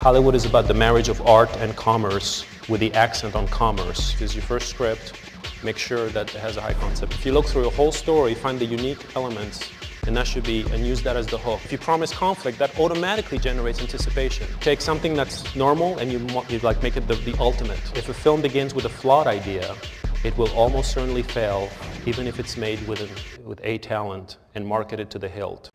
Hollywood is about the marriage of art and commerce, with the accent on commerce. Here's your first script. Make sure that it has a high concept. If you look through your whole story, find the unique elements, and that should be, and use that as the hook. If you promise conflict, that automatically generates anticipation. Take something that's normal and you like make it the ultimate. If a film begins with a flawed idea, it will almost certainly fail, even if it's made with A talent and marketed to the hilt.